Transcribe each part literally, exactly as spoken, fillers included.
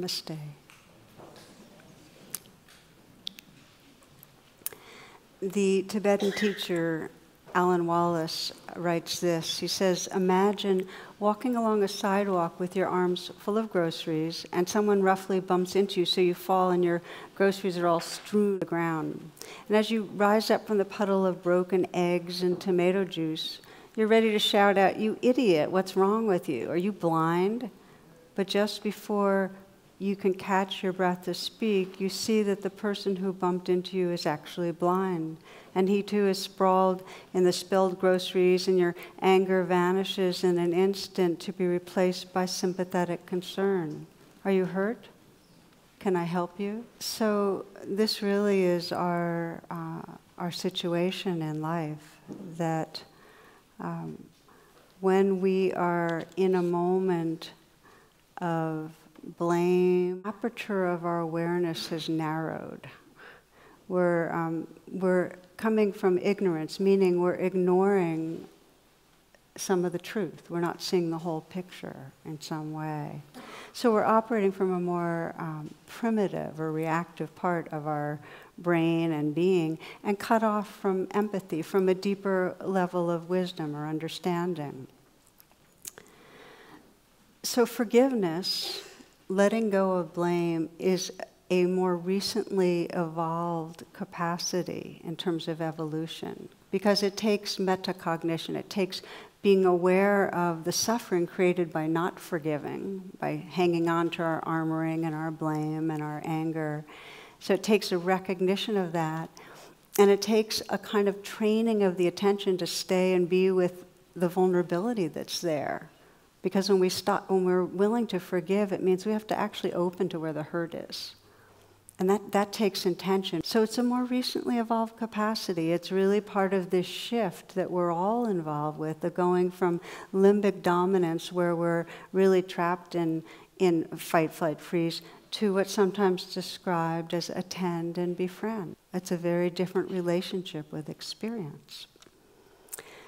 Namaste. The Tibetan teacher Alan Wallace writes this. He says, imagine walking along a sidewalk with your arms full of groceries and someone roughly bumps into you so you fall and your groceries are all strewn on the ground. And as you rise up from the puddle of broken eggs and tomato juice, you're ready to shout out, you idiot, what's wrong with you? Are you blind? But just before you can catch your breath to speak, you see that the person who bumped into you is actually blind. And he too is sprawled in the spilled groceries, and your anger vanishes in an instant to be replaced by sympathetic concern. Are you hurt? Can I help you? So this really is our, uh, our situation in life, that um, when we are in a moment of blame, the aperture of our awareness has narrowed. We're, um, we're coming from ignorance, meaning we're ignoring some of the truth. We're not seeing the whole picture in some way. So we're operating from a more um, primitive or reactive part of our brain and being, and cut off from empathy, from a deeper level of wisdom or understanding. So forgiveness, letting go of blame, is a more recently evolved capacity in terms of evolution, because it takes metacognition. It takes being aware of the suffering created by not forgiving, by hanging on to our armoring and our blame and our anger. So it takes a recognition of that, and it takes a kind of training of the attention to stay and be with the vulnerability that's there. Because when we stop, when we're willing to forgive, it means we have to actually open to where the hurt is. And that, that takes intention. So it's a more recently evolved capacity. It's really part of this shift that we're all involved with, the going from limbic dominance, where we're really trapped in, in fight, flight, freeze, to what's sometimes described as attend and befriend. It's a very different relationship with experience.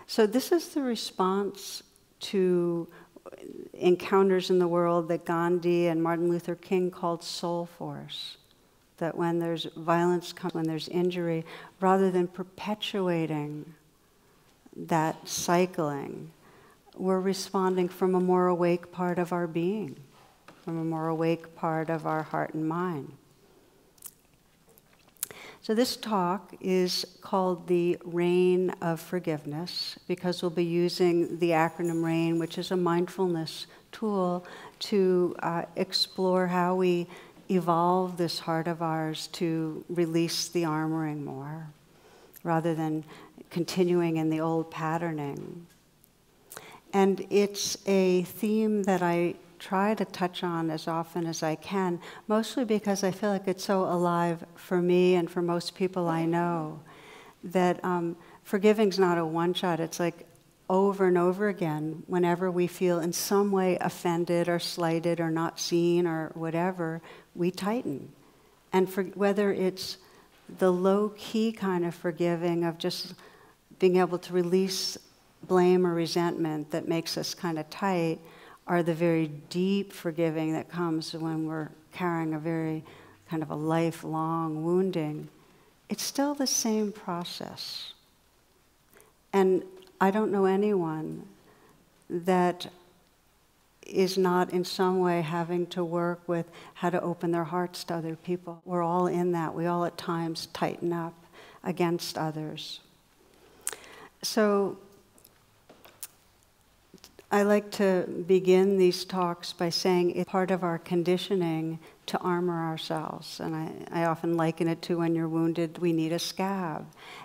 So this is the response to encounters in the world that Gandhi and Martin Luther King called soul force, that when there's violence, when there's injury, rather than perpetuating that cycling, we're responding from a more awake part of our being, from a more awake part of our heart and mind. So this talk is called the RAIN of Forgiveness, because we'll be using the acronym RAIN, which is a mindfulness tool, to uh, explore how we evolve this heart of ours to release the armoring more, rather than continuing in the old patterning. And it's a theme that I try to touch on as often as I can, mostly because I feel like it's so alive for me and for most people I know, that um, forgiving's not a one-shot. It's like over and over again, whenever we feel in some way offended or slighted or not seen or whatever, we tighten. And for, whether it's the low-key kind of forgiving of just being able to release blame or resentment that makes us kind of tight, are the very deep forgiving that comes when we're carrying a very kind of a lifelong wounding, it's still the same process. And I don't know anyone that is not in some way having to work with how to open their hearts to other people. We're all in that. We all at times tighten up against others. So I like to begin these talks by saying it's part of our conditioning to armor ourselves. And I, I often liken it to when you're wounded, we need a scab.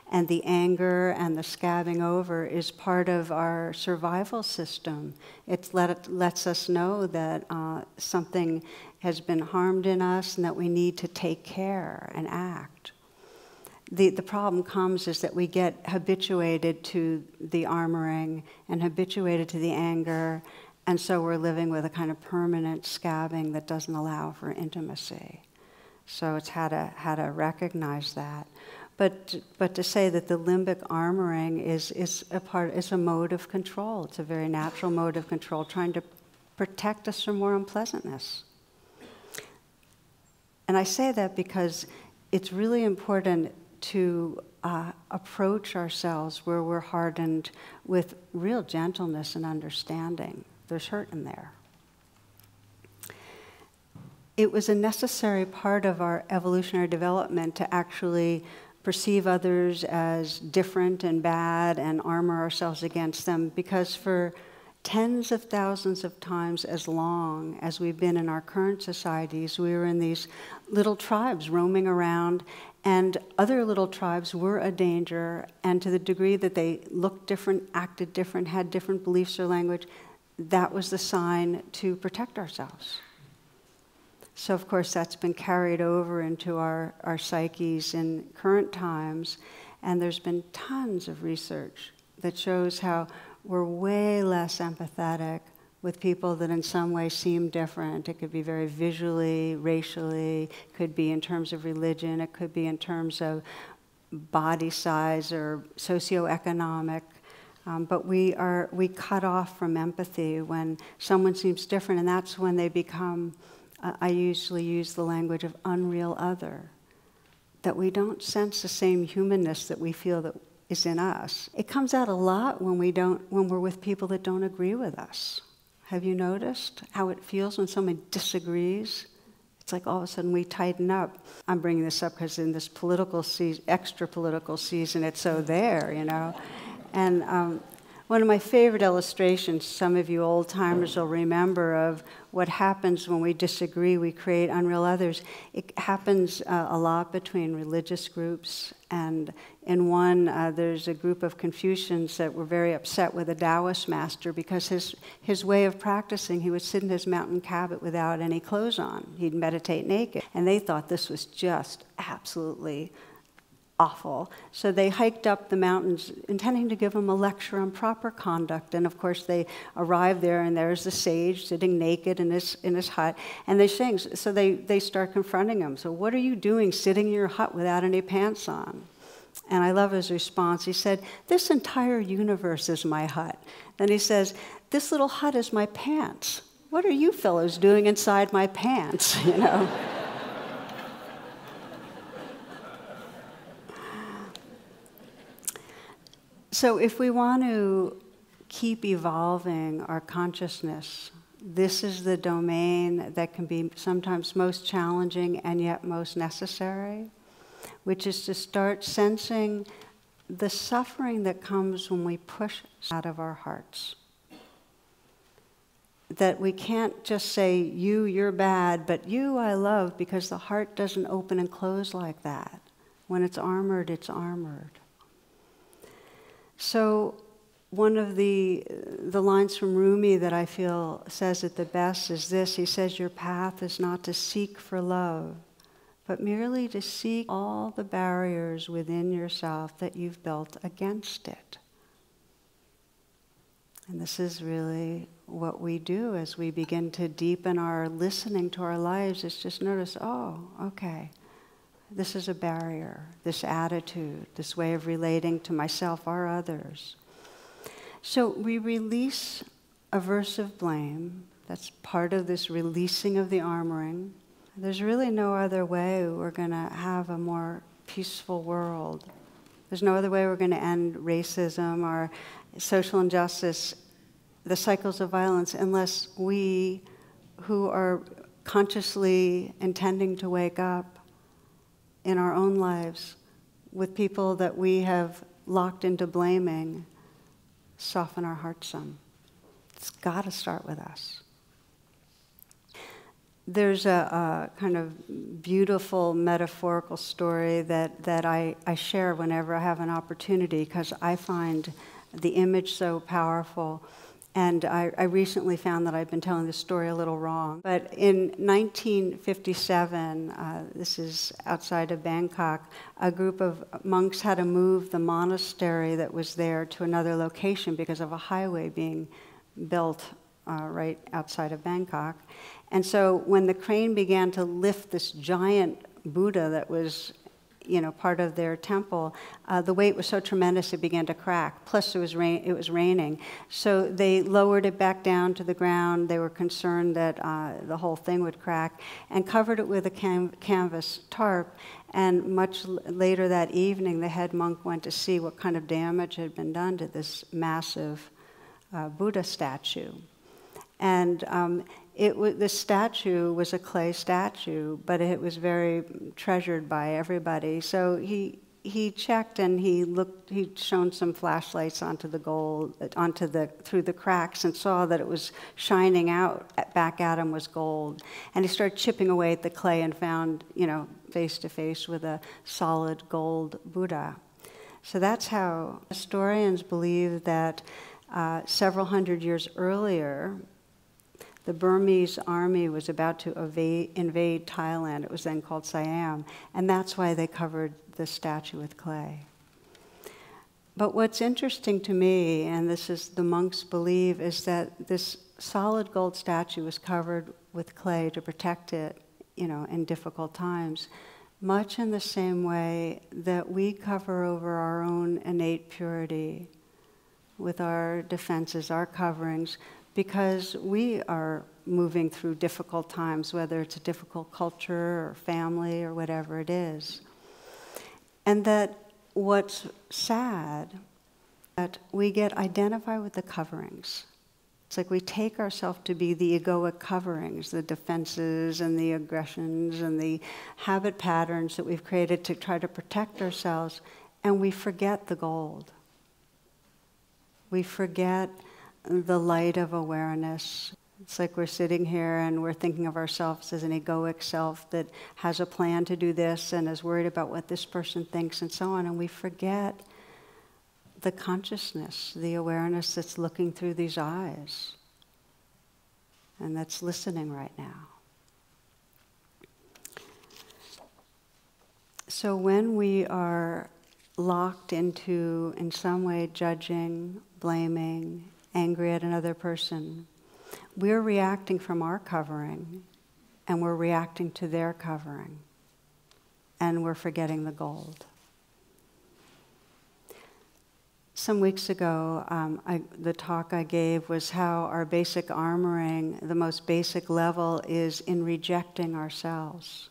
And the anger and the scabbing over is part of our survival system. It let, lets us know that uh, something has been harmed in us and that we need to take care and act. The, the problem comes is that we get habituated to the armoring and habituated to the anger, and so we're living with a kind of permanent scabbing that doesn't allow for intimacy. So it's how to, how to recognize that. But, but to say that the limbic armoring is, is, a part, is a mode of control. It's a very natural mode of control, trying to protect us from more unpleasantness. And I say that because it's really important to uh, approach ourselves where we're hardened with real gentleness and understanding. There's hurt in there. It was a necessary part of our evolutionary development to actually perceive others as different and bad and armor ourselves against them, because for tens of thousands of times as long as we've been in our current societies, we were in these little tribes roaming around, and other little tribes were a danger, and to the degree that they looked different, acted different, had different beliefs or language, that was the sign to protect ourselves. So, of course, that's been carried over into our, our psyches in current times, and there's been tons of research that shows how we're way less empathetic with people that in some way seem different. It could be very visually, racially, could be in terms of religion, it could be in terms of body size or socioeconomic. Um, but we, are, we cut off from empathy when someone seems different, and that's when they become... I usually use the language of unreal other, that we don't sense the same humanness that we feel that is in us. It comes out a lot when, we don't, when we're with people that don't agree with us. Have you noticed how it feels when someone disagrees? It's like all of a sudden we tighten up. I'm bringing this up because in this political season, extra political season, it's so there, you know? And um, one of my favorite illustrations, some of you old-timers will remember, of what happens when we disagree, we create unreal others. It happens uh, a lot between religious groups, and in one, uh, there's a group of Confucians that were very upset with a Taoist master because his, his way of practicing, he would sit in his mountain cabin without any clothes on. He'd meditate naked, and they thought this was just absolutely awful. So they hiked up the mountains intending to give him a lecture on proper conduct, and of course they arrive there and there's the sage sitting naked in his, in his hut, and they sing. So they, they start confronting him. So what are you doing sitting in your hut without any pants on? And I love his response. He said, "This entire universe is my hut." Then he says, "This little hut is my pants. What are you fellows doing inside my pants?" You know? So if we want to keep evolving our consciousness, this is the domain that can be sometimes most challenging and yet most necessary, which is to start sensing the suffering that comes when we push out of our hearts. That we can't just say, you, you're bad, but you, I love, because the heart doesn't open and close like that. When it's armored, it's armored. So one of the, the lines from Rumi that I feel says it the best is this. He says, your path is not to seek for love, but merely to seek all the barriers within yourself that you've built against it. And this is really what we do as we begin to deepen our listening to our lives, is just notice, oh, okay. This is a barrier, this attitude, this way of relating to myself or others. So we release aversive blame. That's part of this releasing of the armoring. There's really no other way we're going to have a more peaceful world. There's no other way we're going to end racism or social injustice, the cycles of violence, unless we, who are consciously intending to wake up, in our own lives, with people that we have locked into blaming, soften our hearts some. It's got to start with us. There's a, a kind of beautiful metaphorical story that, that I, I share whenever I have an opportunity, because I find the image so powerful. And I, I recently found that I've been telling this story a little wrong. But in nineteen fifty-seven, uh, this is outside of Bangkok, a group of monks had to move the monastery that was there to another location because of a highway being built uh, right outside of Bangkok. And so when the crane began to lift this giant Buddha that was you know, part of their temple, uh, the weight was so tremendous it began to crack. Plus, it was rain, it was raining, so they lowered it back down to the ground. They were concerned that uh, the whole thing would crack, and covered it with a cam canvas tarp. And much later that evening, the head monk went to see what kind of damage had been done to this massive uh, Buddha statue, and. Um, It w this statue was a clay statue, but it was very treasured by everybody. So he he checked and he looked. He'd shown some flashlights onto the gold, onto the through the cracks, and saw that it was shining out back at him was gold. And he started chipping away at the clay and found, you know, face to face with a solid gold Buddha. So that's how historians believe that uh, several hundred years earlier. The Burmese army was about to invade, invade Thailand. It was then called Siam. And that's why they covered the statue with clay. But what's interesting to me, and this is the monks believe, is that this solid gold statue was covered with clay to protect it, you know, in difficult times, much in the same way that we cover over our own innate purity with our defenses, our coverings, because we are moving through difficult times, whether it's a difficult culture or family or whatever it is. And that what's sad, that we get identified with the coverings. It's like we take ourselves to be the egoic coverings, the defenses and the aggressions and the habit patterns that we've created to try to protect ourselves, and we forget the gold. We forget the light of awareness. It's like we're sitting here and we're thinking of ourselves as an egoic self that has a plan to do this and is worried about what this person thinks and so on, and we forget the consciousness, the awareness that's looking through these eyes and that's listening right now. So when we are locked into, in some way, judging, blaming, angry at another person, we're reacting from our covering and we're reacting to their covering and we're forgetting the gold. Some weeks ago, um, I, the talk I gave was how our basic armoring, the most basic level, is in rejecting ourselves.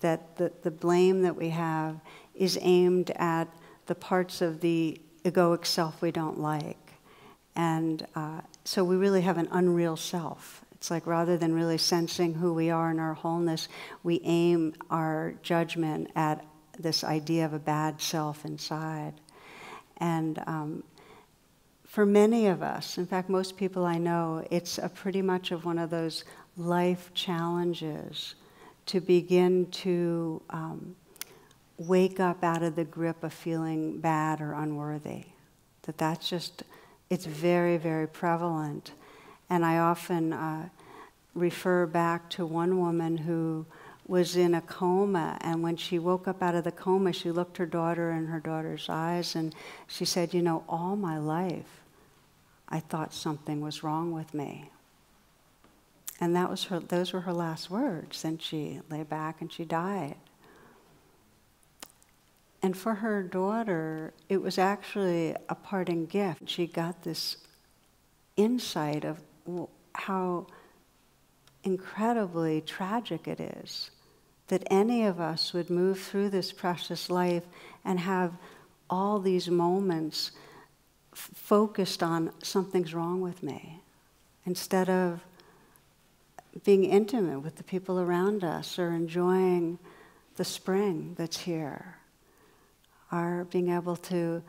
That the, the blame that we have is aimed at the parts of the egoic self we don't like. And uh, so we really have an unreal self. It's like rather than really sensing who we are in our wholeness, we aim our judgment at this idea of a bad self inside. And um, for many of us, in fact, most people I know, it's a pretty much of one of those life challenges to begin to um, wake up out of the grip of feeling bad or unworthy. That that's just... It's very, very prevalent. And I often uh, refer back to one woman who was in a coma, and when she woke up out of the coma, she looked her daughter in her daughter's eyes, and she said, you know, all my life, I thought something was wrong with me. And that was her, those were her last words, and she lay back and she died. And for her daughter, it was actually a parting gift. She got this insight of how incredibly tragic it is that any of us would move through this precious life and have all these moments focused on something's wrong with me, instead of being intimate with the people around us or enjoying the spring that's here. Are being able to,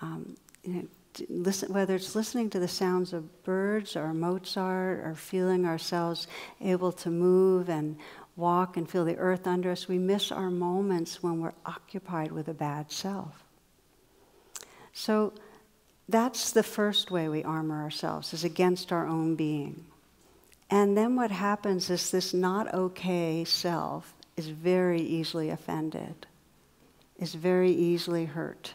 um, you know, to listen, whether it's listening to the sounds of birds or Mozart or feeling ourselves able to move and walk and feel the earth under us, we miss our moments when we're occupied with a bad self. So that's the first way we armor ourselves, is against our own being. And then what happens is this not okay self is very easily offended, is very easily hurt.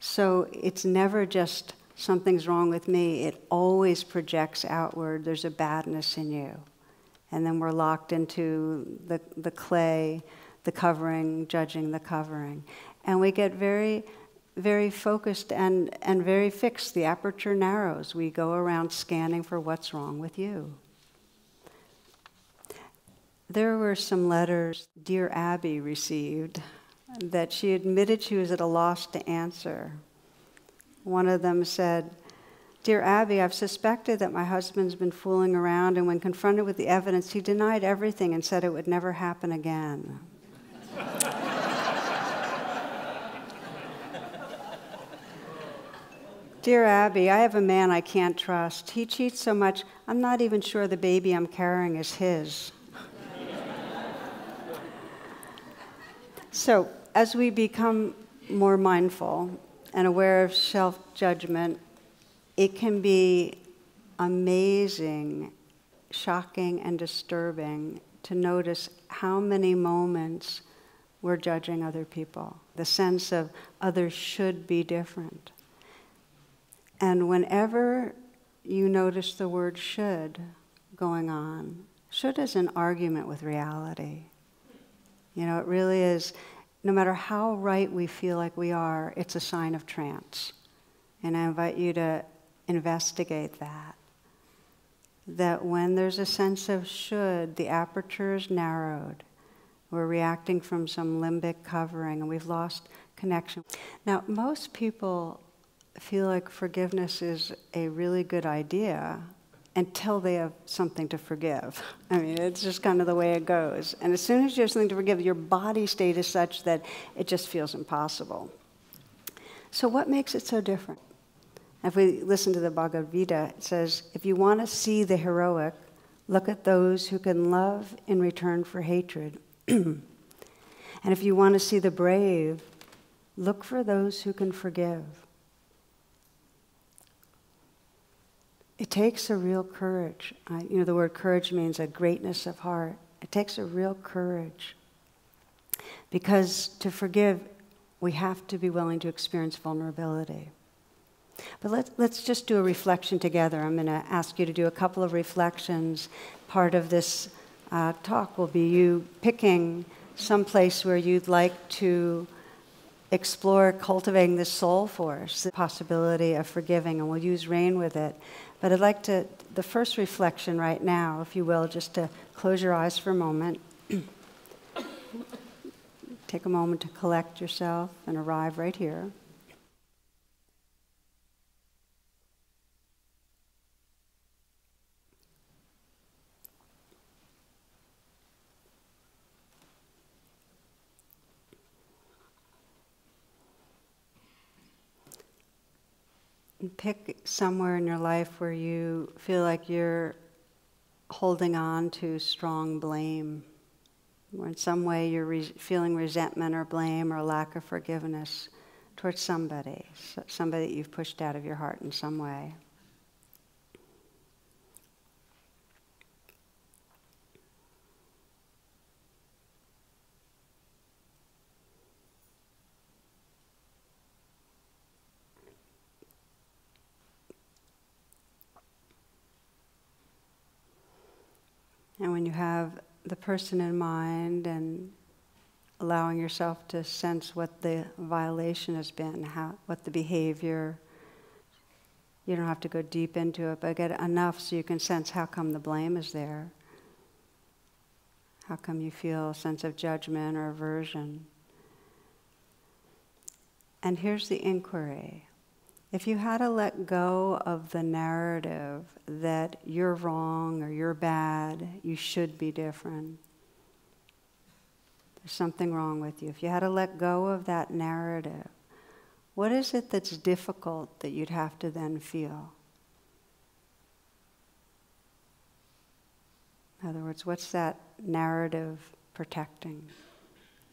So it's never just something's wrong with me, it always projects outward, there's a badness in you. And then we're locked into the, the clay, the covering, judging the covering. And we get very, very focused and, and very fixed. The aperture narrows. We go around scanning for what's wrong with you. There were some letters dear Abby received that she admitted she was at a loss to answer. One of them said, "Dear Abby, I've suspected that my husband's been fooling around, and when confronted with the evidence, he denied everything and said it would never happen again." "Dear Abby, I have a man I can't trust. He cheats so much, I'm not even sure the baby I'm carrying is his." So, as we become more mindful and aware of self-judgment, it can be amazing, shocking, and disturbing to notice how many moments we're judging other people. The sense of others should be different. And whenever you notice the word should going on, should is an argument with reality. You know, it really is, no matter how right we feel like we are, it's a sign of trance. And I invite you to investigate that. That when there's a sense of should, the aperture is narrowed. We're reacting from some limbic covering and we've lost connection. Now, most people feel like forgiveness is a really good idea until they have something to forgive. I mean, it's just kind of the way it goes. And as soon as you have something to forgive, your body state is such that it just feels impossible. So what makes it so different? If we listen to the Bhagavad Gita, it says, if you want to see the heroic, look at those who can love in return for hatred. And if you want to see the brave, look for those who can forgive. It takes a real courage. I, you know, the word courage means a greatness of heart. It takes a real courage. Because to forgive, we have to be willing to experience vulnerability. But let's, let's just do a reflection together. I'm going to ask you to do a couple of reflections. Part of this uh, talk will be you picking some place where you'd like to explore cultivating the soul force, the possibility of forgiving, and we'll use RAIN with it. But I'd like to, the first reflection right now, if you will, just to close your eyes for a moment. Take a moment to collect yourself and arrive right here. And pick somewhere in your life where you feel like you're holding on to strong blame, or in some way you're re feeling resentment or blame or lack of forgiveness towards somebody, somebody that you've pushed out of your heart in some way. And when you have the person in mind and allowing yourself to sense what the violation has been, how, what the behavior, you don't have to go deep into it, but get enough so you can sense how come the blame is there. How come you feel a sense of judgment or aversion? And here's the inquiry. If you had to let go of the narrative that you're wrong or you're bad, you should be different, there's something wrong with you. If you had to let go of that narrative, what is it that's difficult that you'd have to then feel? In other words, what's that narrative protecting?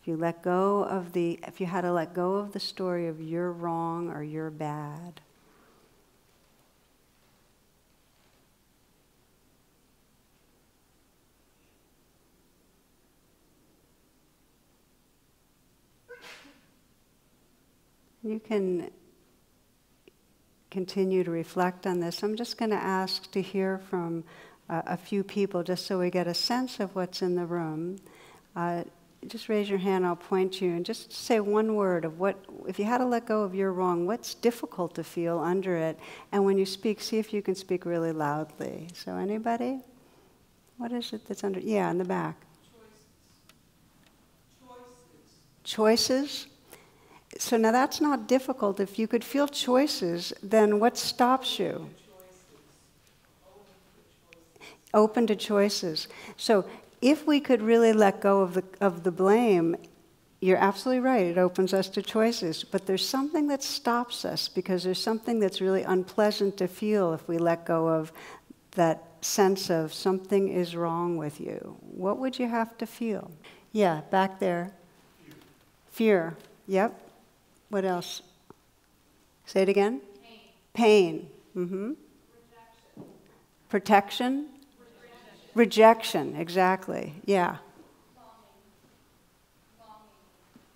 If you let go of the, if you had to let go of the story of you're wrong or you're bad, you can continue to reflect on this. I'm just going to ask to hear from uh, a few people just so we get a sense of what's in the room. Uh, just raise your hand, I'll point you, and just say one word of what, if you had to let go of your wrong, what's difficult to feel under it? And when you speak, see if you can speak really loudly. So anybody? What is it that's under, yeah, in the back. Choices. Choices? So now that's not difficult. If you could feel choices, then what stops you? Open to choices. So if we could really let go of the, of the blame, you're absolutely right, it opens us to choices. But there's something that stops us, because there's something that's really unpleasant to feel if we let go of that sense of something is wrong with you. What would you have to feel? Yeah, back there. Fear. Fear. Yep. What else? Say it again. Pain. Pain. Mm-hmm. Rejection. Protection. Rejection. Rejection. Exactly. Yeah. Longing.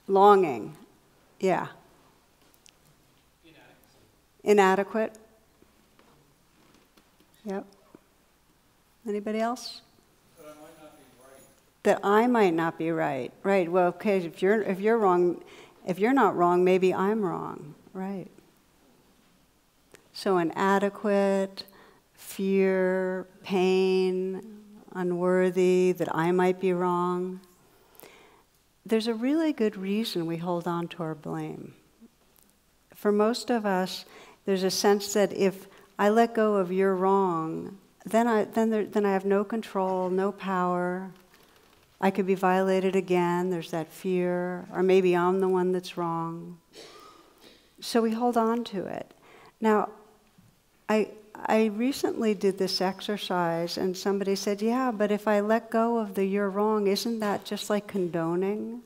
Longing. Longing. Yeah. Inadequate. Inadequate. Yep. Anybody else? That I might not be right. That I might not be right. Right. Well, okay. If you're if you're wrong. If you're not wrong, maybe I'm wrong, right? So inadequate, fear, pain, unworthy, that I might be wrong. There's a really good reason we hold on to our blame. For most of us, there's a sense that if I let go of you're wrong, then I, then there, then I have no control, no power. I could be violated again, there's that fear, or maybe I'm the one that's wrong. So we hold on to it. Now, I, I recently did this exercise, and somebody said, yeah, but if I let go of the you're wrong, isn't that just like condoning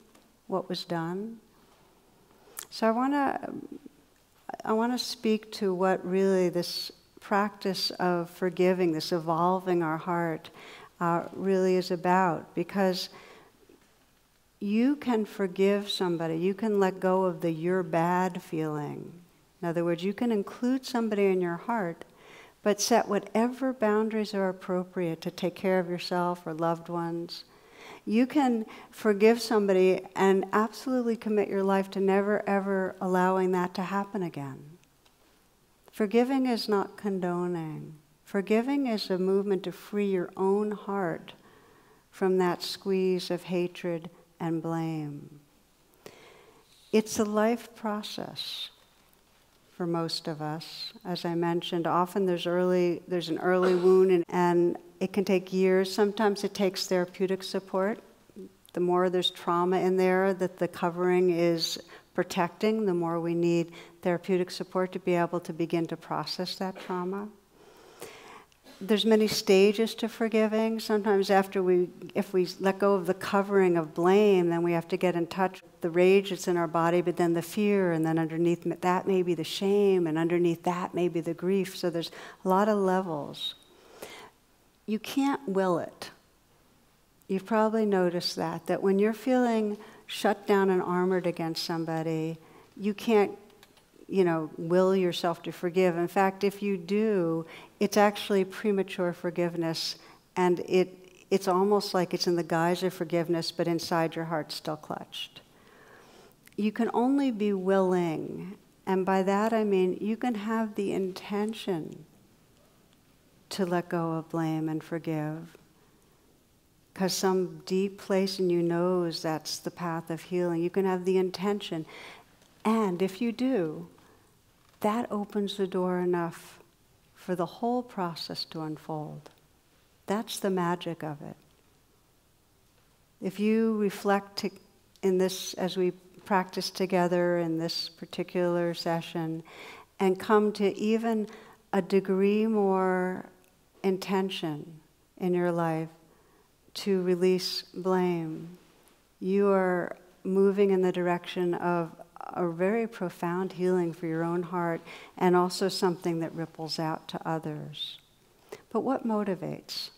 what was done? So I wanna, I wanna speak to what really this practice of forgiving, this evolving our heart, Uh, really is about, because you can forgive somebody, you can let go of the you're bad feeling. In other words, you can include somebody in your heart, but set whatever boundaries are appropriate to take care of yourself or loved ones. You can forgive somebody and absolutely commit your life to never ever allowing that to happen again. Forgiving is not condoning. Forgiving is a movement to free your own heart from that squeeze of hatred and blame. It's a life process for most of us. As I mentioned, often there's, early, there's an early wound, and, and it can take years. Sometimes it takes therapeutic support. The more there's trauma in there that the covering is protecting, the more we need therapeutic support to be able to begin to process that trauma. There's many stages to forgiving. Sometimes after we, if we let go of the covering of blame, then we have to get in touch with the rage that's in our body, but then the fear, and then underneath that may be the shame, and underneath that may be the grief. So there's a lot of levels. You can't will it. You've probably noticed that, that when you're feeling shut down and armored against somebody, you can't you know, will yourself to forgive. In fact, if you do, it's actually premature forgiveness, and it, it's almost like it's in the guise of forgiveness, but inside your heart's still clutched. You can only be willing, and by that I mean you can have the intention to let go of blame and forgive, because some deep place in you knows that's the path of healing. You can have the intention, and if you do, that opens the door enough for the whole process to unfold. That's the magic of it. If you reflect in this, as we practice together in this particular session, and come to even a degree more intention in your life to release blame, you are moving in the direction of a very profound healing for your own heart, and also something that ripples out to others. But what motivates?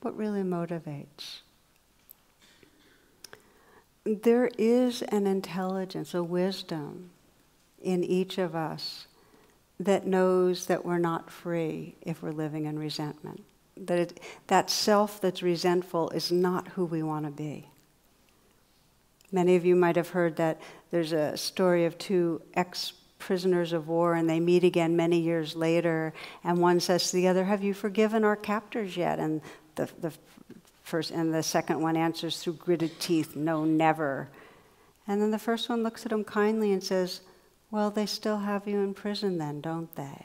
What really motivates? There is an intelligence, a wisdom in each of us that knows that we're not free if we're living in resentment. That it, that self that's resentful is not who we want to be. Many of you might have heard that there's a story of two ex-prisoners of war, and they meet again many years later, and one says to the other, have you forgiven our captors yet? And the, the, first, and the second one answers through gritted teeth, no, never. And then the first one looks at him kindly and says, well, they still have you in prison then, don't they?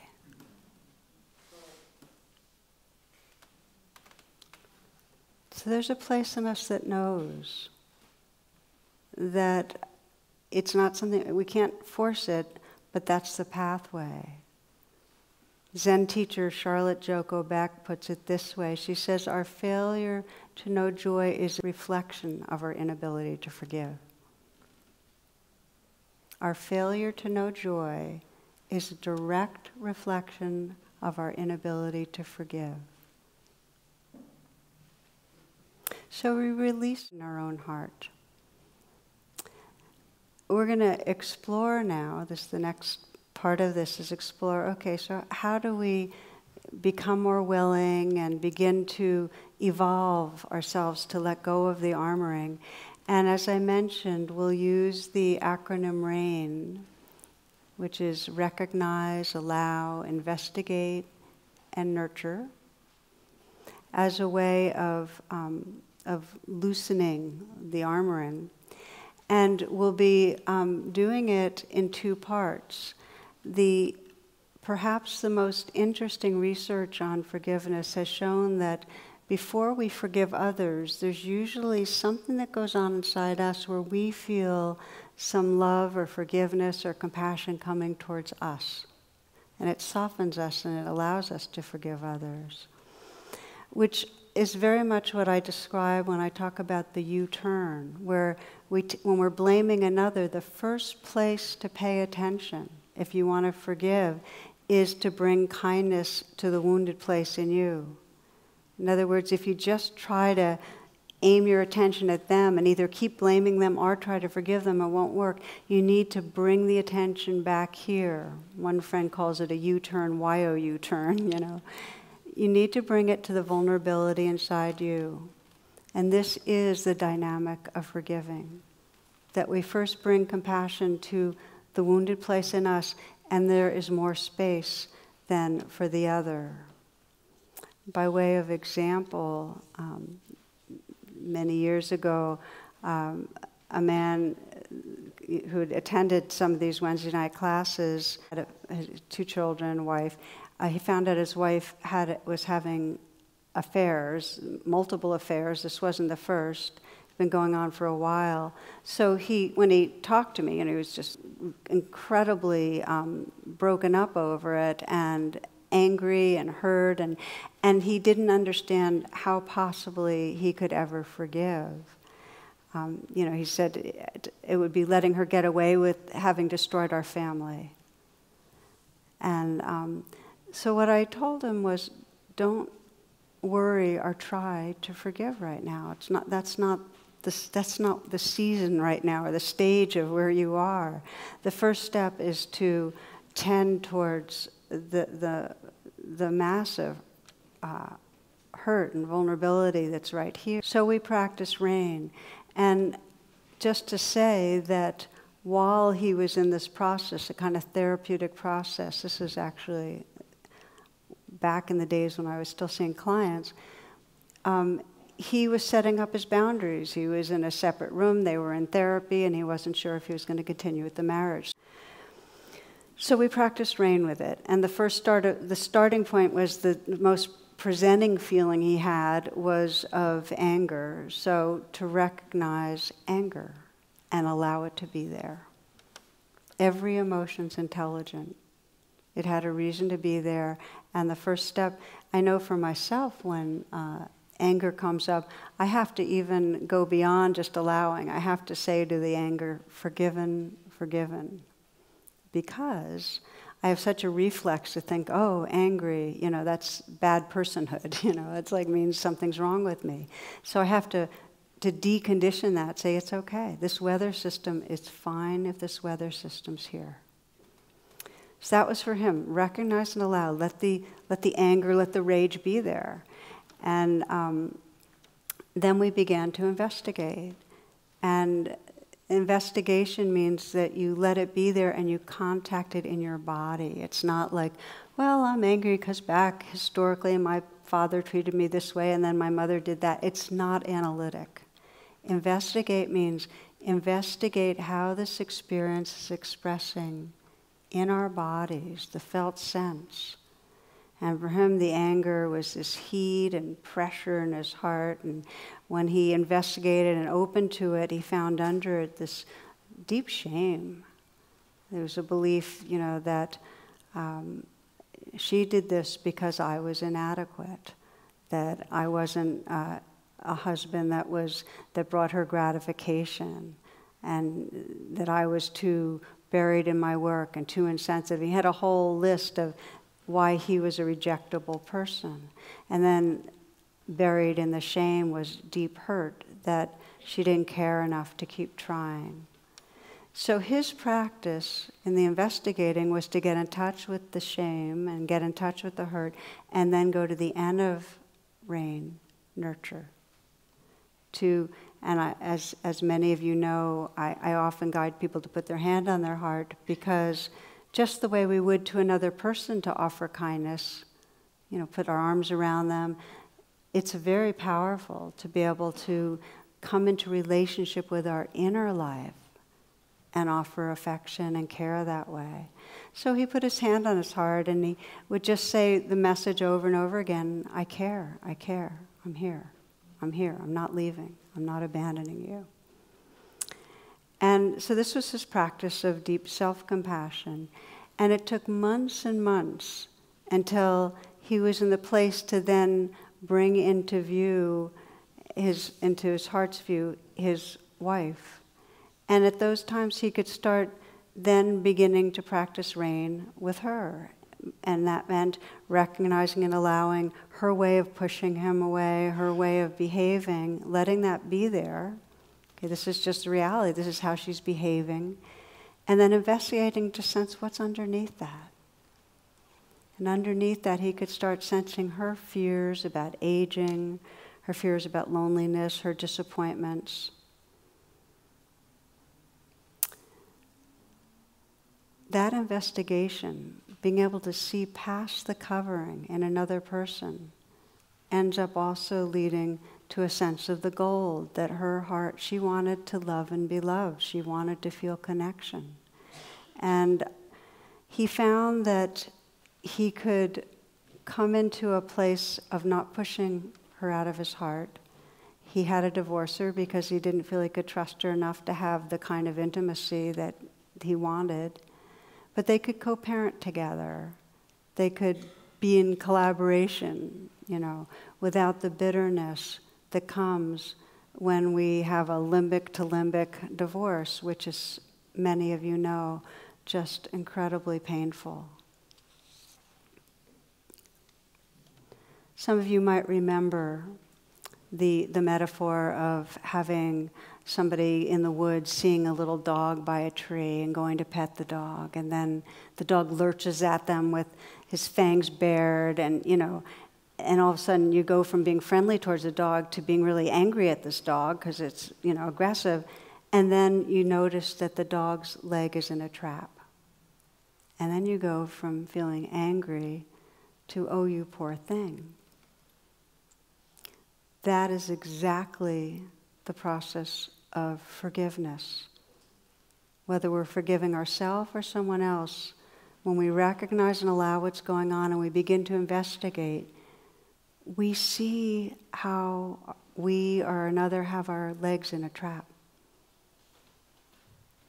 So there's a place in us that knows that it's not something, we can't force it, but that's the pathway. Zen teacher Charlotte Joko Beck puts it this way. She says, our failure to know joy is a reflection of our inability to forgive. Our failure to know joy is a direct reflection of our inability to forgive. So we release in our own heart. We're going to explore now, this the next part of this is explore, okay, so how do we become more willing and begin to evolve ourselves to let go of the armoring? And as I mentioned, we'll use the acronym RAIN, which is recognize, allow, investigate, and nurture, as a way of, um, of loosening the armoring. And we'll be um, doing it in two parts. The, perhaps the most interesting research on forgiveness has shown that before we forgive others, there's usually something that goes on inside us where we feel some love or forgiveness or compassion coming towards us. And it softens us and it allows us to forgive others, which is very much what I describe when I talk about the U-turn, where we t when we're blaming another, the first place to pay attention, if you want to forgive, is to bring kindness to the wounded place in you. In other words, if you just try to aim your attention at them and either keep blaming them or try to forgive them, it won't work. You need to bring the attention back here. One friend calls it a U-turn, Y O U turn, you know. You need to bring it to the vulnerability inside you. And this is the dynamic of forgiving, that we first bring compassion to the wounded place in us, and there is more space than for the other. By way of example, um, many years ago, um, a man who attended some of these Wednesday night classes had a, two children, a wife. Uh, he found out his wife had, was having affairs, multiple affairs. This wasn't the first. It's been going on for a while. So he, when he talked to me, and he was just incredibly um, broken up over it and angry and hurt, and, and he didn't understand how possibly he could ever forgive. Um, you know, he said it, it would be letting her get away with having destroyed our family. And um, so what I told him was, don't worry or try to forgive right now. It's not, that's, not the, that's not the season right now or the stage of where you are. The first step is to tend towards the, the, the massive uh, hurt and vulnerability that's right here. So we practice RAIN. And just to say that while he was in this process, a kind of therapeutic process, this is actually back in the days when I was still seeing clients, um, he was setting up his boundaries. He was in a separate room, they were in therapy, and he wasn't sure if he was going to continue with the marriage. So we practiced RAIN with it, and the first start of, the starting point was the most presenting feeling he had was of anger. So to recognize anger and allow it to be there. Every emotion's intelligent. It had a reason to be there. And the first step, I know for myself, when uh, anger comes up, I have to even go beyond just allowing. I have to say to the anger, forgiven, forgiven. Because I have such a reflex to think, oh, angry, you know, that's bad personhood. You know, it's like means something's wrong with me. So I have to, to decondition that, say it's okay. This weather system is fine if this weather system's here. So that was for him, recognize and allow. Let the, let the anger, let the rage be there. And um, then we began to investigate. And Investigation means that you let it be there and you contact it in your body. It's not like, well, I'm angry because back historically my father treated me this way and then my mother did that. It's not analytic. Investigate means investigate how this experience is expressing in our bodies, the felt sense. And for him, the anger was this heat and pressure in his heart. And when he investigated and opened to it, he found under it this deep shame. There was a belief, you know, that um, she did this because I was inadequate, that I wasn't uh, a husband that was that brought her gratification, and that I was too buried in my work and too insensitive. He had a whole list of why he was a rejectable person. And then buried in the shame was deep hurt that she didn't care enough to keep trying. So his practice in the investigating was to get in touch with the shame and get in touch with the hurt and then go to the end of RAIN, nurture. To, and I, as, as many of you know, I, I often guide people to put their hand on their heart because just the way we would to another person to offer kindness, you know, put our arms around them. It's very powerful to be able to come into relationship with our inner life and offer affection and care that way. So he put his hand on his heart and he would just say the message over and over again, I care, I care, I'm here, I'm here, I'm not leaving, I'm not abandoning you. And so this was his practice of deep self-compassion. And it took months and months until he was in the place to then bring into view, his, into his heart's view, his wife. And at those times he could start then beginning to practice RAIN with her. And that meant recognizing and allowing her way of pushing him away, her way of behaving, letting that be there. This is just the reality. This is how she's behaving. And then investigating to sense what's underneath that. And underneath that, he could start sensing her fears about aging, her fears about loneliness, her disappointments. That investigation, being able to see past the covering in another person, ends up also leading to a sense of the gold, that her heart, she wanted to love and be loved. She wanted to feel connection. And he found that he could come into a place of not pushing her out of his heart. He had to divorce her because he didn't feel he could trust her enough to have the kind of intimacy that he wanted. But they could co-parent together. They could be in collaboration, you know, without the bitterness that comes when we have a limbic to limbic divorce, which is, many of you know, just incredibly painful. Some of you might remember the, the metaphor of having somebody in the woods seeing a little dog by a tree and going to pet the dog, and then the dog lurches at them with his fangs bared, and, you know, and all of a sudden you go from being friendly towards the dog to being really angry at this dog because it's, you know, aggressive, and then you notice that the dog's leg is in a trap. And then you go from feeling angry to, oh, you poor thing. That is exactly the process of forgiveness. Whether we're forgiving ourselves or someone else, when we recognize and allow what's going on and we begin to investigate, we see how we or another have our legs in a trap.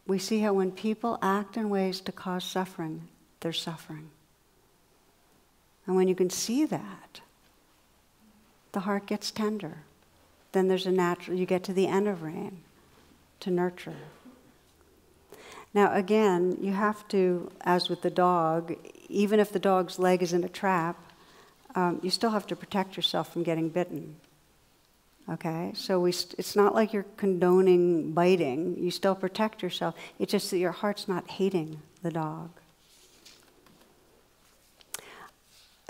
We see how when people act in ways to cause suffering, they're suffering. And when you can see that, the heart gets tender. Then there's a natural, you get to the end of RAIN, to nurture. Now again, you have to, as with the dog, even if the dog's leg is in a trap, um, you still have to protect yourself from getting bitten, okay? So we st it's not like you're condoning biting, you still protect yourself, it's just that your heart's not hating the dog.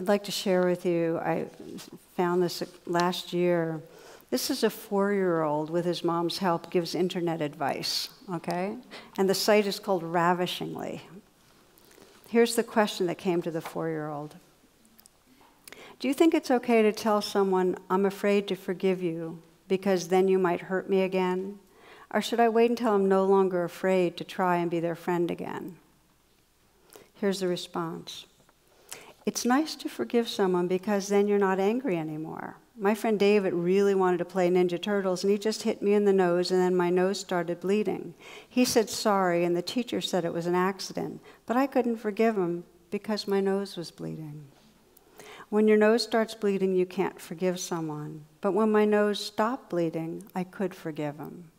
I'd like to share with you, I found this last year. This is a four-year-old with his mom's help gives internet advice, okay? And the site is called Ravishingly. Here's the question that came to the four-year-old. Do you think it's okay to tell someone, I'm afraid to forgive you because then you might hurt me again? Or should I wait until I'm no longer afraid to try and be their friend again? Here's the response. It's nice to forgive someone because then you're not angry anymore. My friend David really wanted to play Ninja Turtles, and he just hit me in the nose, and then my nose started bleeding. He said sorry, and the teacher said it was an accident, but I couldn't forgive him because my nose was bleeding. When your nose starts bleeding, you can't forgive someone. But when my nose stopped bleeding, I could forgive him.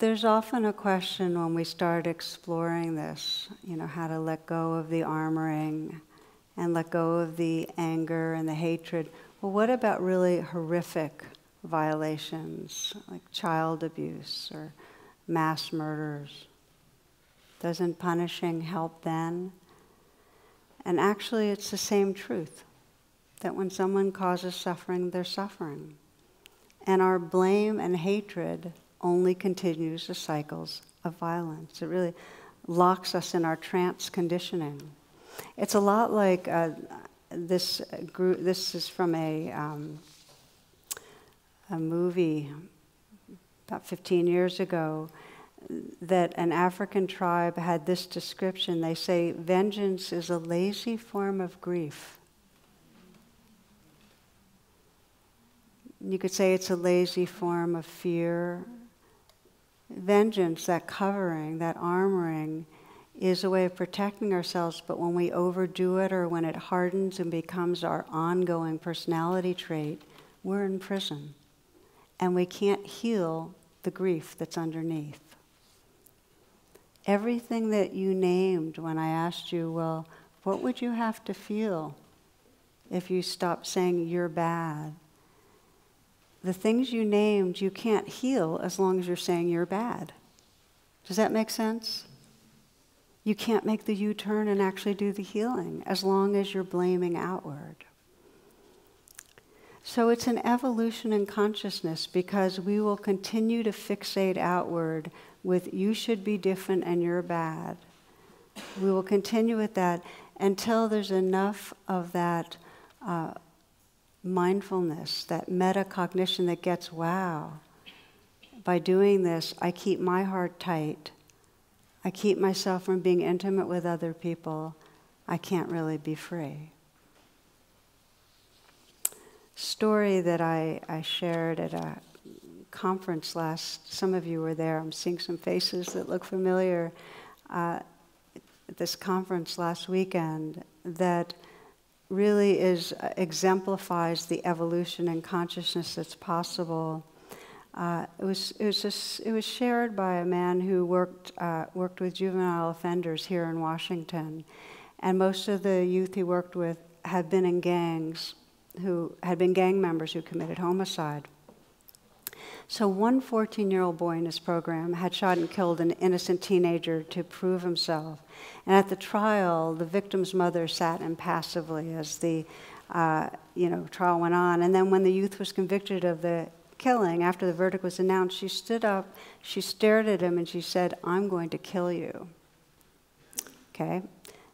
There's often a question when we start exploring this, you know, how to let go of the armoring and let go of the anger and the hatred. Well, what about really horrific violations, like child abuse or mass murders? Doesn't punishing help then? And actually, it's the same truth, that when someone causes suffering, they're suffering. And our blame and hatred only continues the cycles of violence. It really locks us in our trance conditioning. It's a lot like uh, this group, this is from a, um, a movie about fifteen years ago, that an African tribe had this description. They say, vengeance is a lazy form of grief. You could say it's a lazy form of fear. Vengeance, that covering, that armoring, is a way of protecting ourselves, but when we overdo it or when it hardens and becomes our ongoing personality trait, we're in prison. And we can't heal the grief that's underneath. Everything that you named when I asked you, well, what would you have to feel if you stopped saying you're bad? The things you named, you can't heal as long as you're saying you're bad. Does that make sense? You can't make the U-turn and actually do the healing as long as you're blaming outward. So it's an evolution in consciousness because we will continue to fixate outward with you should be different and you're bad. We will continue with that until there's enough of that uh, mindfulness, that metacognition that gets, wow, by doing this, I keep my heart tight. I keep myself from being intimate with other people. I can't really be free. Story that I, I shared at a conference last, some of you were there, I'm seeing some faces that look familiar, uh, at this conference last weekend, that really is, uh, exemplifies the evolution in consciousness that's possible. Uh, it was, it was, just, it was shared by a man who worked, uh, worked with juvenile offenders here in Washington. And most of the youth he worked with had been in gangs, who had been gang members who committed homicide. So one fourteen-year-old boy in his program had shot and killed an innocent teenager to prove himself. And at the trial, the victim's mother sat impassively as the uh, you know, trial went on. And then when the youth was convicted of the killing, after the verdict was announced, she stood up, she stared at him, and she said, I'm going to kill you. Okay?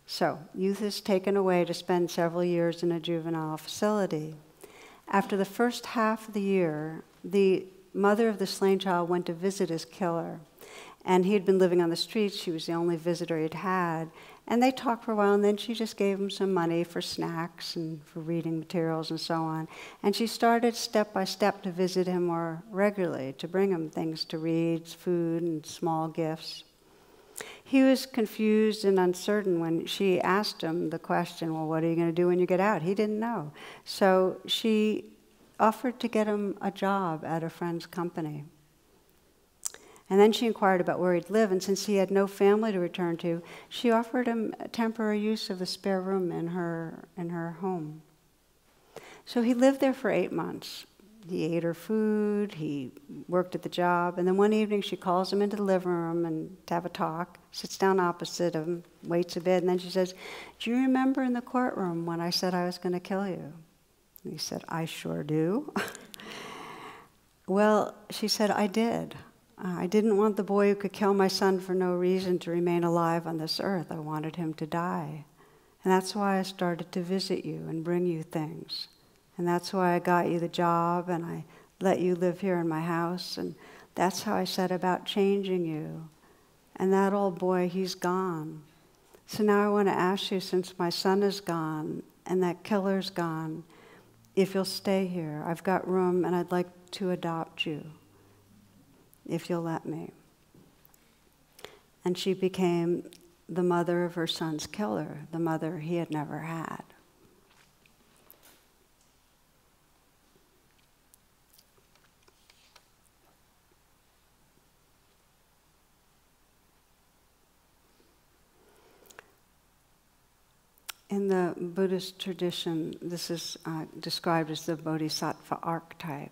So youth is taken away to spend several years in a juvenile facility. After the first half of the year, the mother of the slain child went to visit his killer. And he had been living on the streets. She was the only visitor he'd had. And they talked for a while, and then she just gave him some money for snacks and for reading materials and so on. And she started step by step to visit him more regularly, to bring him things to read, food, and small gifts. He was confused and uncertain when she asked him the question, well, what are you going to do when you get out? He didn't know. So she offered to get him a job at a friend's company. And then she inquired about where he'd live, and since he had no family to return to, she offered him temporary use of the spare room in her, in her home. So he lived there for eight months. he ate her food, he worked at the job, and then one evening she calls him into the living room and to have a talk, sits down opposite him, waits a bit, and then she says, "Do you remember in the courtroom when I said I was going to kill you?" And he said, "I sure do." Well, she said, "I did. I didn't want the boy who could kill my son for no reason to remain alive on this earth. I wanted him to die. And that's why I started to visit you and bring you things. And that's why I got you the job and I let you live here in my house. And that's how I set about changing you. And that old boy, he's gone. So now I want to ask you, since my son is gone and that killer's gone, if you'll stay here. I've got room and I'd like to adopt you, if you'll let me." And she became the mother of her son's killer, the mother he had never had. In the Buddhist tradition, this is uh, described as the Bodhisattva archetype,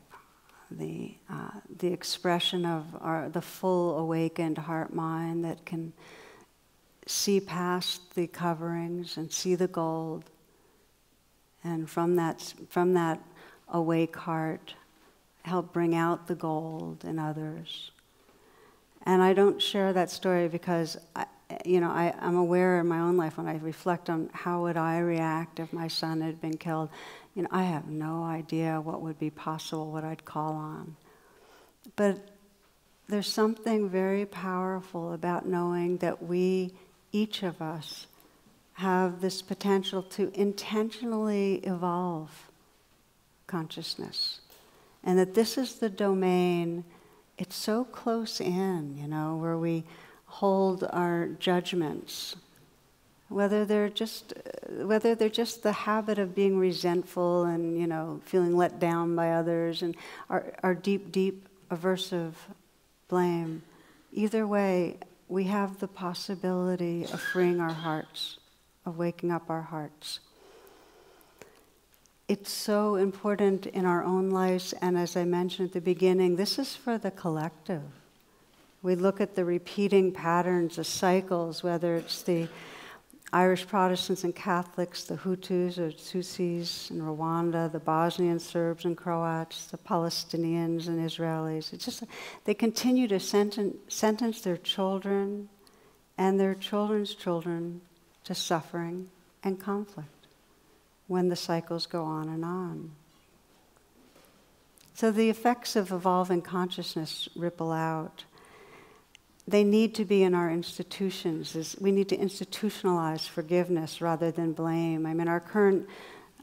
the, uh, the expression of our, the full awakened heart-mind that can see past the coverings and see the gold, and from that, from that awake heart, help bring out the gold in others. And I don't share that story because I, you know, I, I'm aware in my own life when I reflect on how would I react if my son had been killed, you know, I have no idea what would be possible, what I'd call on. But there's something very powerful about knowing that we, each of us, have this potential to intentionally evolve consciousness. And that this is the domain, it's so close in, you know, where we hold our judgments, whether they're just whether they're just the habit of being resentful and, you know, feeling let down by others, and our, our deep, deep aversive blame. Either way, we have the possibility of freeing our hearts, of waking up our hearts. It's so important in our own lives, and as I mentioned at the beginning, this is for the collective. We look at the repeating patterns, the cycles, whether it's the Irish Protestants and Catholics, the Hutus or Tutsis in Rwanda, the Bosnian Serbs and Croats, the Palestinians and Israelis. It's just, they continue to senten sentence their children and their children's children to suffering and conflict when the cycles go on and on. So the effects of evolving consciousness ripple out. They need to be in our institutions. We need to institutionalize forgiveness rather than blame. I mean, our current,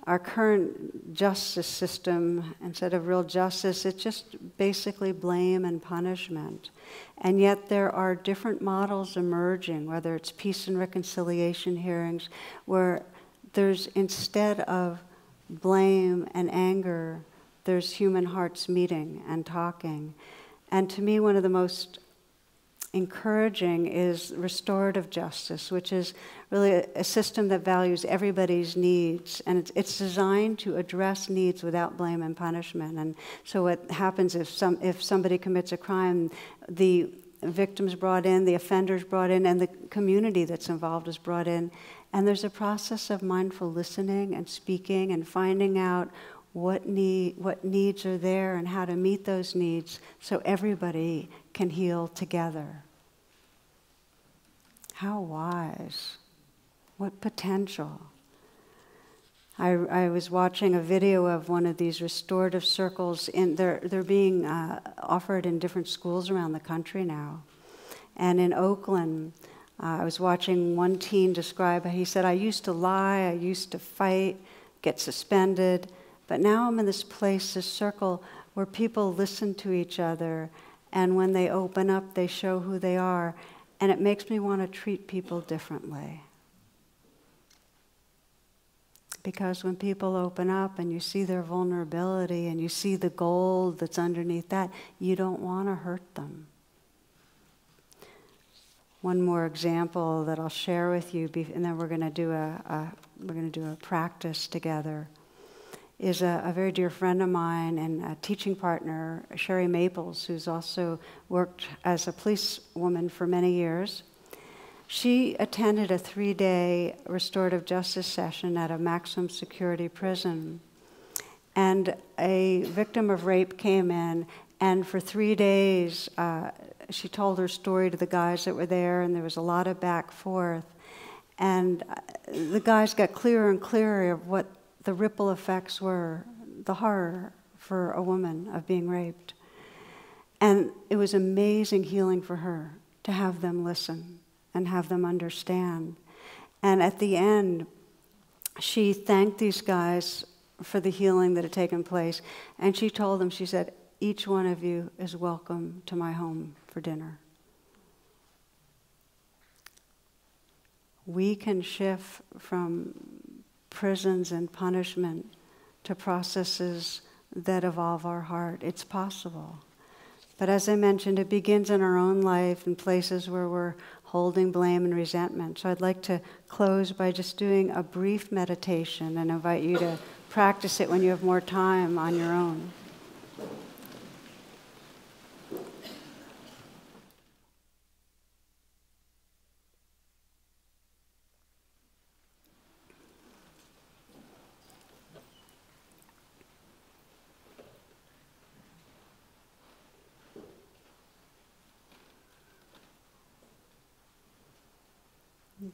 our current justice system, instead of real justice, it's just basically blame and punishment. And yet there are different models emerging, whether it's peace and reconciliation hearings, where there's, instead of blame and anger, there's human hearts meeting and talking. And to me, one of the most encouraging is restorative justice, which is really a, a system that values everybody's needs, and it's, it's designed to address needs without blame and punishment. And so what happens if some if somebody commits a crime, the victim's brought in, the offender's brought in, and the community that's involved is brought in, and there's a process of mindful listening and speaking and finding out what need what needs are there and how to meet those needs so everybody can heal together. How wise. What potential. I, I was watching a video of one of these restorative circles, and they're, they're being uh, offered in different schools around the country now. And in Oakland, uh, I was watching one teen describe, he said, "I used to lie, I used to fight, get suspended, but now I'm in this place, this circle, where people listen to each other. And when they open up, they show who they are. And it makes me want to treat people differently." Because when people open up and you see their vulnerability and you see the gold that's underneath that, you don't want to hurt them. One more example that I'll share with you, and then we're going to do a, a, we're going to do a practice together, is a, a very dear friend of mine and a teaching partner, Sherry Maples, who's also worked as a policewoman for many years. She attended a three-day restorative justice session at a maximum security prison. And a victim of rape came in, and for three days, uh, she told her story to the guys that were there, and there was a lot of back and forth. And the guys got clearer and clearer of what the ripple effects were, the horror for a woman of being raped. And it was amazing healing for her to have them listen and have them understand. And at the end, she thanked these guys for the healing that had taken place, and she told them, she said, "Each one of you is welcome to my home for dinner." We can shift from prisons and punishment to processes that evolve our heart. It's possible. But as I mentioned, it begins in our own life in places where we're holding blame and resentment. So I'd like to close by just doing a brief meditation and invite you to practice it when you have more time on your own.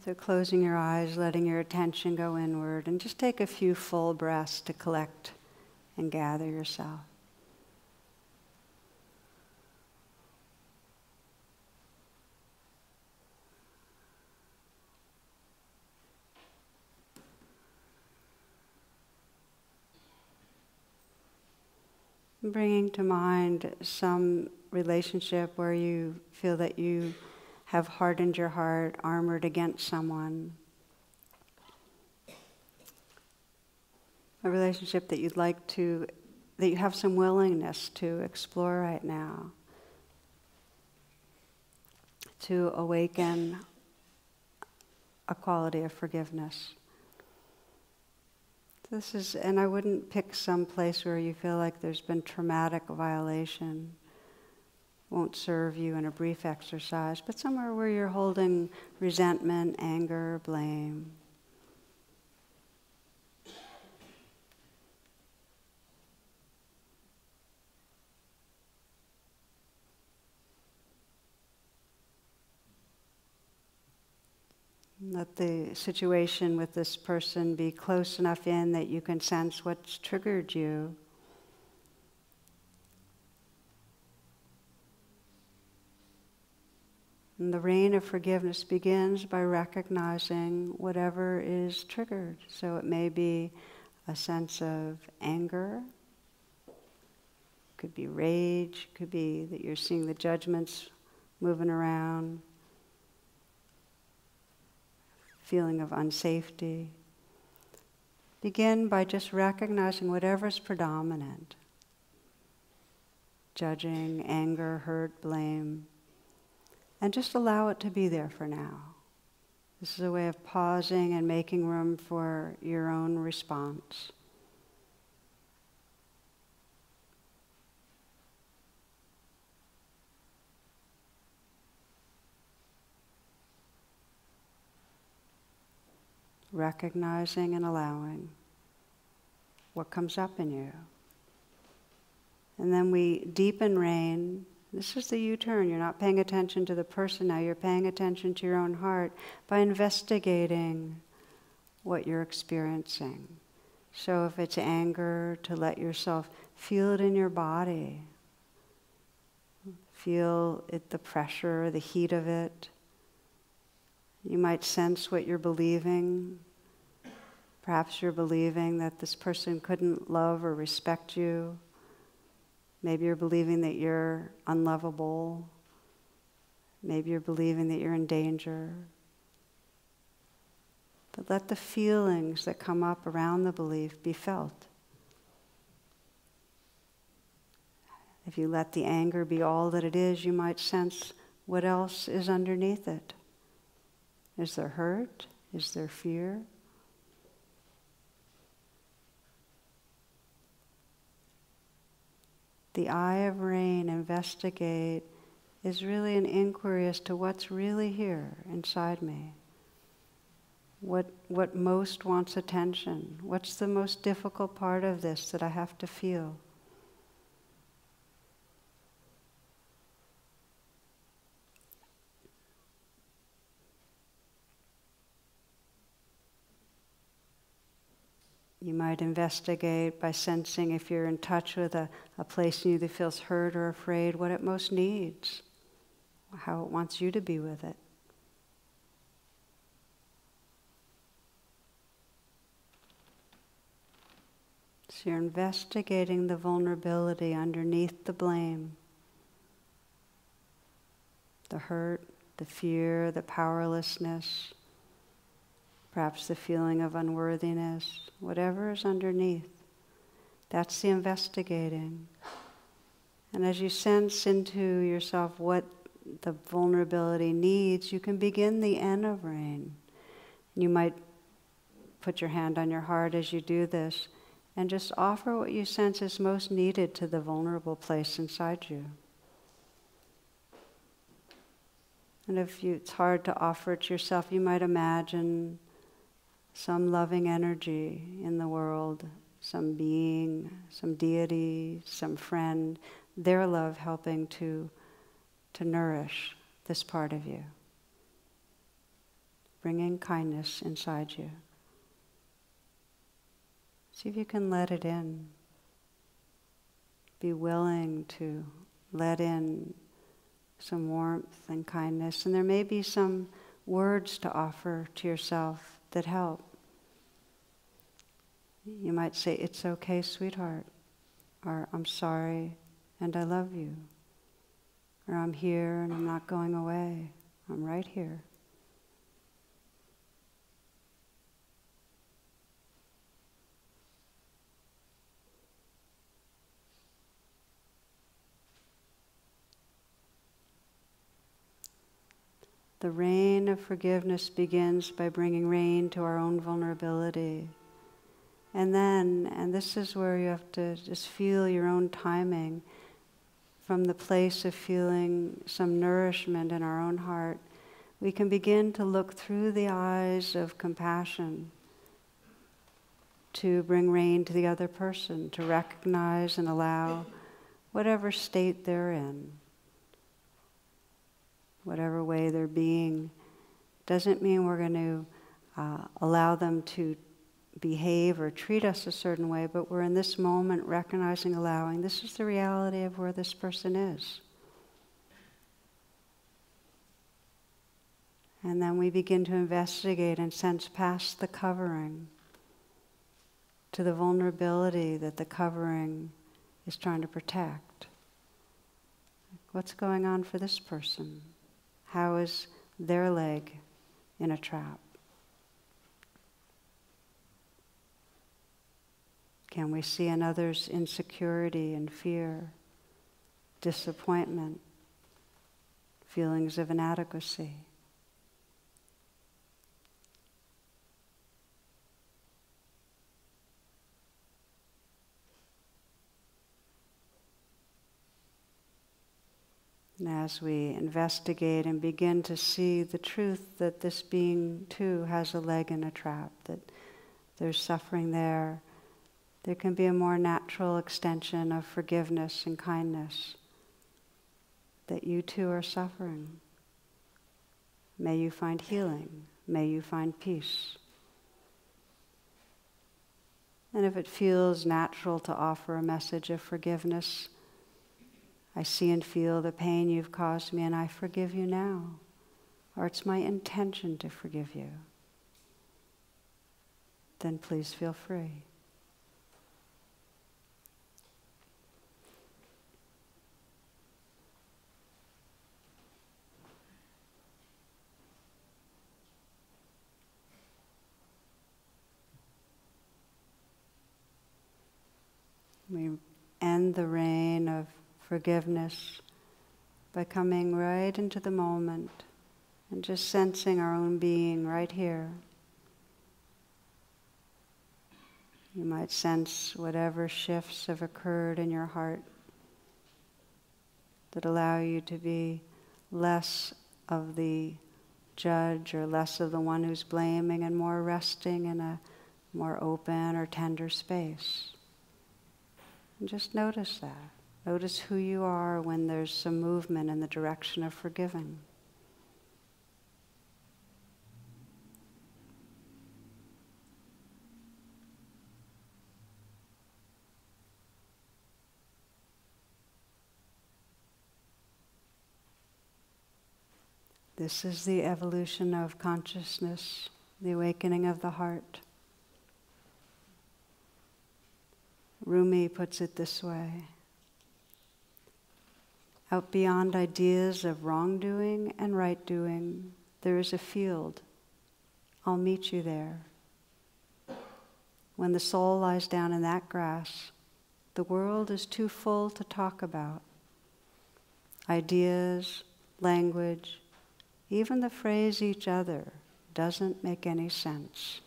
So closing your eyes, letting your attention go inward, and just take a few full breaths to collect and gather yourself. Bringing to mind some relationship where you feel that you have hardened your heart, armored against someone. A relationship that you'd like to, that you have some willingness to explore right now. To awaken a quality of forgiveness. This is, and I wouldn't pick some place where you feel like there's been traumatic violation. Won't serve you in a brief exercise, but somewhere where you're holding resentment, anger, blame. Let the situation with this person be close enough in that you can sense what's triggered you. And the reign of forgiveness begins by recognizing whatever is triggered. So it may be a sense of anger, could be rage, could be that you're seeing the judgments moving around, feeling of unsafety. Begin by just recognizing whatever's predominant, judging, anger, hurt, blame. And just allow it to be there for now. This is a way of pausing and making room for your own response. Recognizing and allowing what comes up in you. And then we deepen RAIN. This is the U-turn. You're not paying attention to the person now. You're paying attention to your own heart by investigating what you're experiencing. So if it's anger, to let yourself feel it in your body. Feel it, the pressure, the heat of it. You might sense what you're believing. Perhaps you're believing that this person couldn't love or respect you. Maybe you're believing that you're unlovable. Maybe you're believing that you're in danger. But let the feelings that come up around the belief be felt. If you let the anger be all that it is, you might sense what else is underneath it. Is there hurt? Is there fear? the eye of RAIN, investigate, is really an inquiry as to what's really here inside me. What, what most wants attention? What's the most difficult part of this that I have to feel? You might investigate by sensing if you're in touch with a, a place in you that feels hurt or afraid, what it most needs, how it wants you to be with it. So you're investigating the vulnerability underneath the blame, the hurt, the fear, the powerlessness, perhaps the feeling of unworthiness, whatever is underneath. That's the investigating. And as you sense into yourself what the vulnerability needs, you can begin the end of RAIN. You might put your hand on your heart as you do this and just offer what you sense is most needed to the vulnerable place inside you. And if you, it's hard to offer it to yourself, you might imagine some loving energy in the world, some being, some deity, some friend, their love helping to, to nourish this part of you, bringing kindness inside you. See if you can let it in. Be willing to let in some warmth and kindness, and there may be some words to offer to yourself that help. You might say, "It's okay, sweetheart," or "I'm sorry and I love you," or "I'm here and I'm not going away, I'm right here." The RAIN of forgiveness begins by bringing RAIN to our own vulnerability. And then, and this is where you have to just feel your own timing, from the place of feeling some nourishment in our own heart, we can begin to look through the eyes of compassion to bring RAIN to the other person, to recognize and allow whatever state they're in. Whatever way they're being, doesn't mean we're going to uh, allow them to behave or treat us a certain way, but we're in this moment recognizing, allowing, this is the reality of where this person is. And then we begin to investigate and sense past the covering to the vulnerability that the covering is trying to protect. What's going on for this person? How is their leg in a trap? Can we see in others insecurity and fear, disappointment, feelings of inadequacy? And as we investigate and begin to see the truth that this being too has a leg in a trap, that there's suffering there, there can be a more natural extension of forgiveness and kindness, that you too are suffering. May you find healing. May you find peace. And if it feels natural to offer a message of forgiveness, I see and feel the pain you've caused me and I forgive you now. Or it's my intention to forgive you. Then please feel free. We end the RAIN of forgiveness by coming right into the moment and just sensing our own being right here. You might sense whatever shifts have occurred in your heart, that allow you to be less of the judge or less of the one who's blaming and more resting in a more open or tender space. And just notice that. Notice who you are when there's some movement in the direction of forgiving. This is the evolution of consciousness, the awakening of the heart. Rumi puts it this way: out beyond ideas of wrongdoing and right-doing, there is a field. I'll meet you there. When the soul lies down in that grass, the world is too full to talk about. Ideas, language, even the phrase each other doesn't make any sense.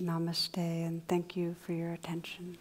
Namaste, and thank you for your attention.